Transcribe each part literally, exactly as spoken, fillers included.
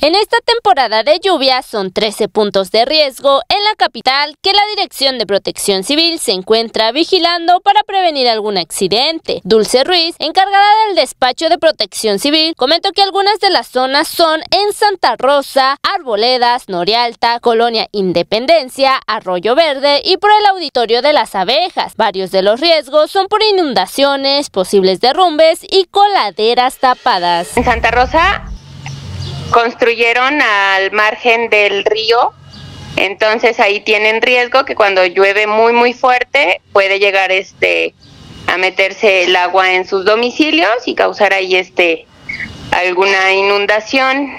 En esta temporada de lluvias son trece puntos de riesgo en la capital que la Dirección de Protección Civil se encuentra vigilando para prevenir algún accidente. Dulce Ruiz, encargada del despacho de Protección Civil, comentó que algunas de las zonas son en Santa Rosa, Arboledas, Norialta, Colonia Independencia, Arroyo Verde y por el Auditorio de las Abejas. Varios de los riesgos son por inundaciones, posibles derrumbes y coladeras tapadas. En Santa Rosa construyeron al margen del río, entonces ahí tienen riesgo que cuando llueve muy muy fuerte puede llegar este a meterse el agua en sus domicilios y causar ahí este alguna inundación,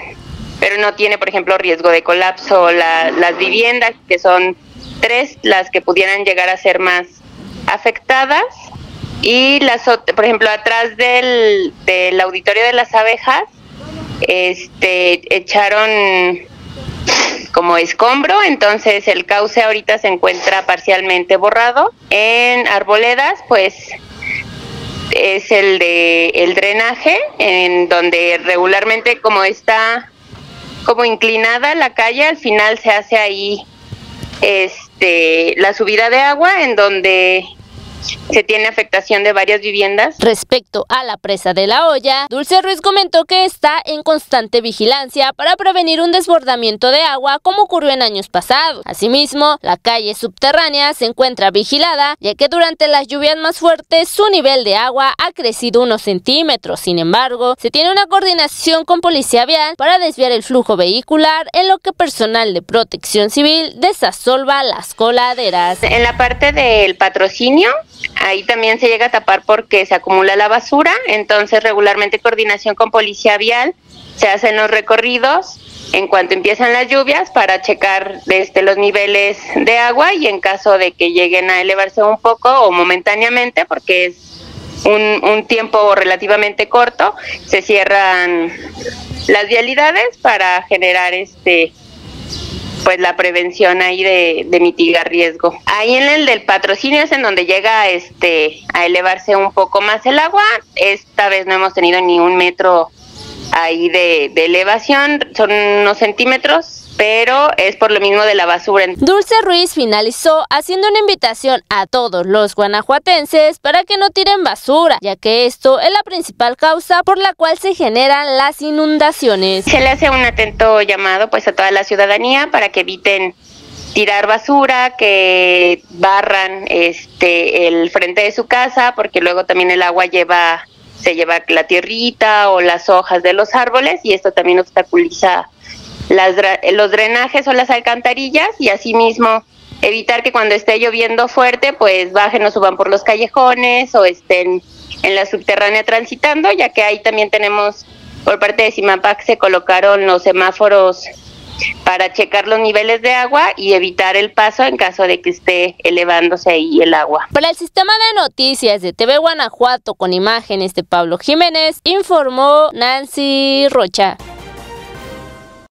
pero no tiene por ejemplo riesgo de colapso la, las viviendas, que son tres las que pudieran llegar a ser más afectadas, y las por ejemplo atrás del, del Auditorio de las Abejas Este, echaron como escombro, entonces el cauce ahorita se encuentra parcialmente borrado. En Arboledas, pues es el de el drenaje, en donde regularmente como está como inclinada la calle, al final se hace ahí este la subida de agua, en donde se tiene afectación de varias viviendas. Respecto a la presa de La Olla, Dulce Ruiz comentó que está en constante vigilancia para prevenir un desbordamiento de agua como ocurrió en años pasados. Asimismo, la calle subterránea se encuentra vigilada, ya que durante las lluvias más fuertes su nivel de agua ha crecido unos centímetros. Sin embargo, se tiene una coordinación con policía vial para desviar el flujo vehicular, en lo que personal de Protección Civil desasolva las coladeras. En la parte del patrocinio, ahí también se llega a tapar porque se acumula la basura, entonces regularmente coordinación con policía vial, se hacen los recorridos en cuanto empiezan las lluvias para checar desde los niveles de agua, y en caso de que lleguen a elevarse un poco o momentáneamente, porque es un, un tiempo relativamente corto, se cierran las vialidades para generar este... pues la prevención ahí de, de mitigar riesgo. Ahí en el del patrocinio es en donde llega este a elevarse un poco más el agua. Esta vez no hemos tenido ni un metro ahí de, de elevación, son unos centímetros, pero es por lo mismo de la basura. Dulce Ruiz finalizó haciendo una invitación a todos los guanajuatenses para que no tiren basura, ya que esto es la principal causa por la cual se generan las inundaciones. Se le hace un atento llamado pues a toda la ciudadanía para que eviten tirar basura, que barran este el frente de su casa, porque luego también el agua lleva se lleva la tierrita o las hojas de los árboles, y esto también obstaculiza las, los drenajes o las alcantarillas, y asimismo evitar que cuando esté lloviendo fuerte pues bajen o suban por los callejones o estén en la subterránea transitando, ya que ahí también tenemos por parte de Simapac se colocaron los semáforos para checar los niveles de agua y evitar el paso en caso de que esté elevándose ahí el agua. Para el sistema de noticias de T V Guanajuato, con imágenes de Pablo Jiménez, informó Nancy Rocha.